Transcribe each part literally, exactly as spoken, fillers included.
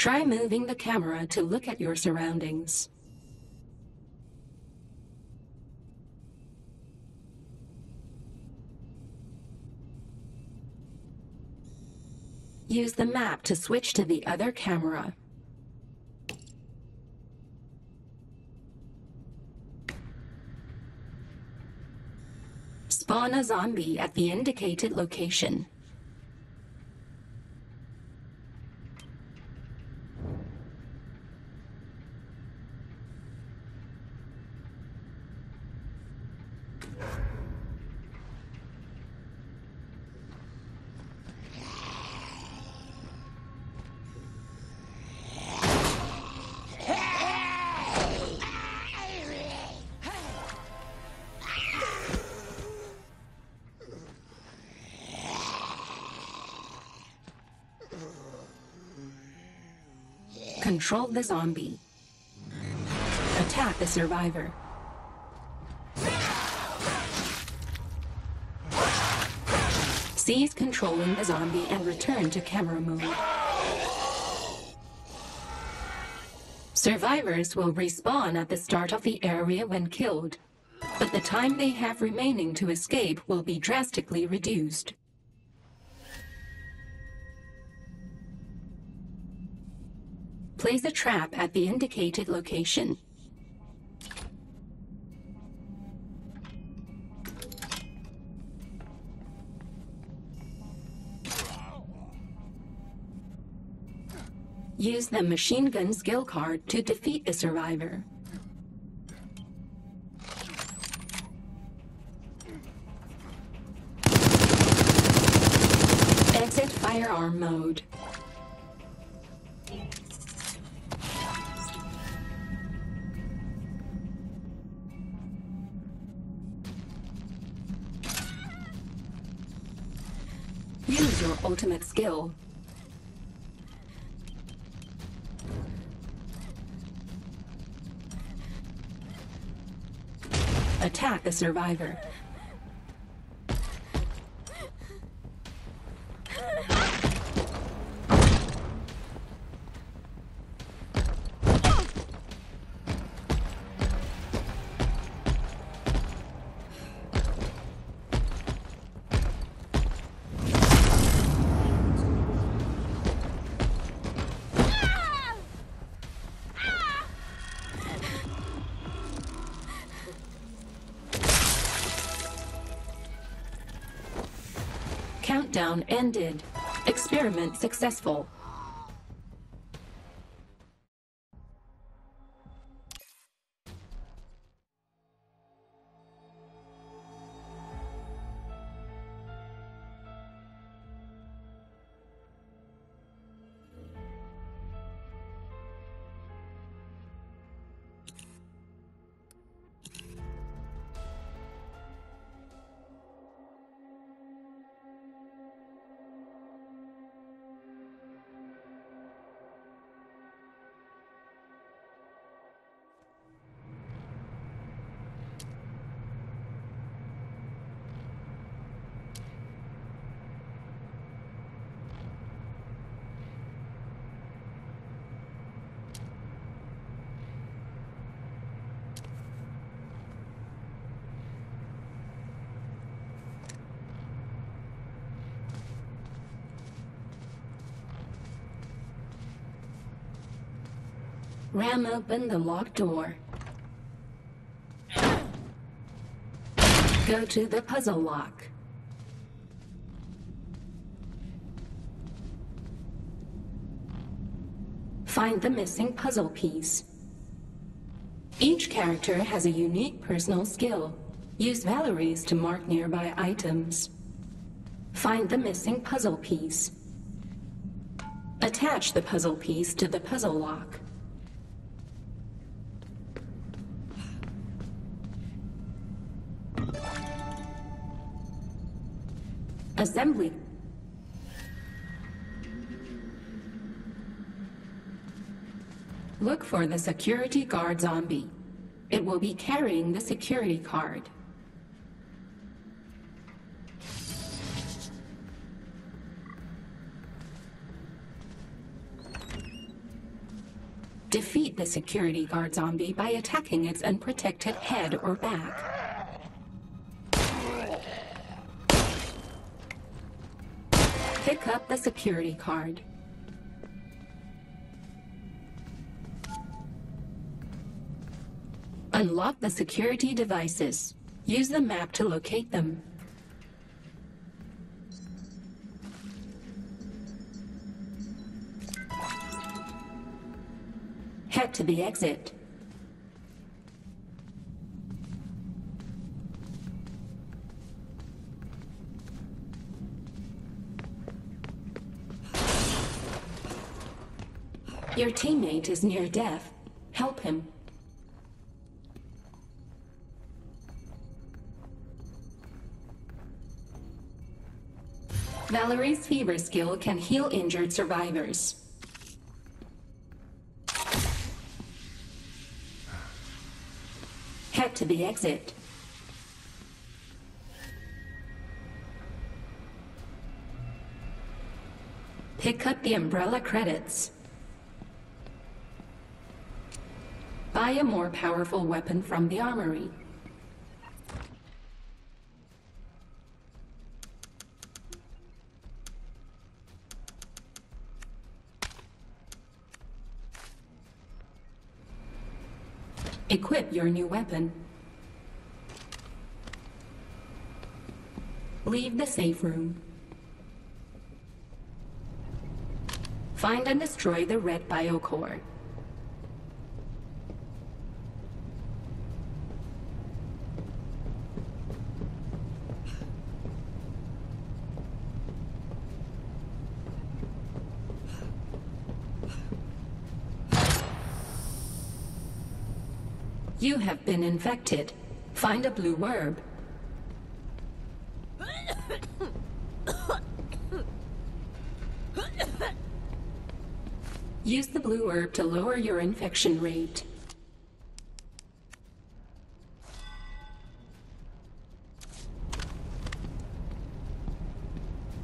Try moving the camera to look at your surroundings. Use the map to switch to the other camera. Spawn a zombie at the indicated location. Control the zombie. Attack the survivor. Cease controlling the zombie and return to camera mode. Survivors will respawn at the start of the area when killed, but the time they have remaining to escape will be drastically reduced. Place a trap at the indicated location. Use the machine gun skill card to defeat the survivor. Exit firearm mode. Use your ultimate skill. Attack the survivor. Countdown ended. Experiment successful. Ram open the locked door. Go to the puzzle lock. Find the missing puzzle piece. Each character has a unique personal skill. Use Valerie's to mark nearby items. Find the missing puzzle piece. Attach the puzzle piece to the puzzle lock. Assembly. Look for the security guard zombie. It will be carrying the security card. Defeat the security guard zombie by attacking its unprotected head or back. Pick up the security card. Unlock the security devices. Use the map to locate them. Head to the exit. Your teammate is near death. Help him. Valerie's fever skill can heal injured survivors. Head to the exit. Pick up the umbrella credits. Buy a more powerful weapon from the armory. Equip your new weapon. Leave the safe room. Find and destroy the red biocore. You have been infected. Find a blue herb. Use the blue herb to lower your infection rate.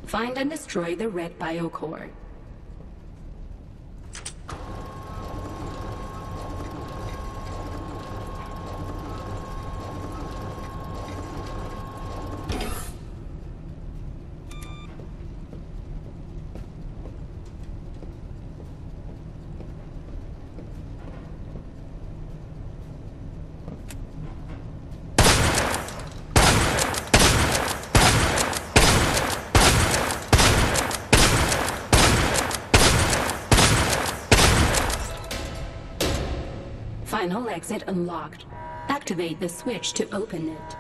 Find and destroy the red biocore. Final exit unlocked. Activate the switch to open it.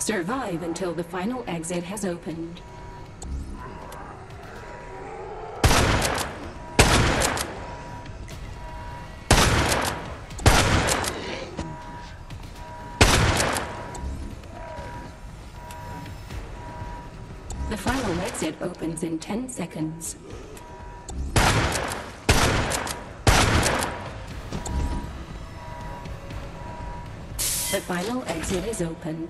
Survive until the final exit has opened. The final exit opens in ten seconds. The final exit is open.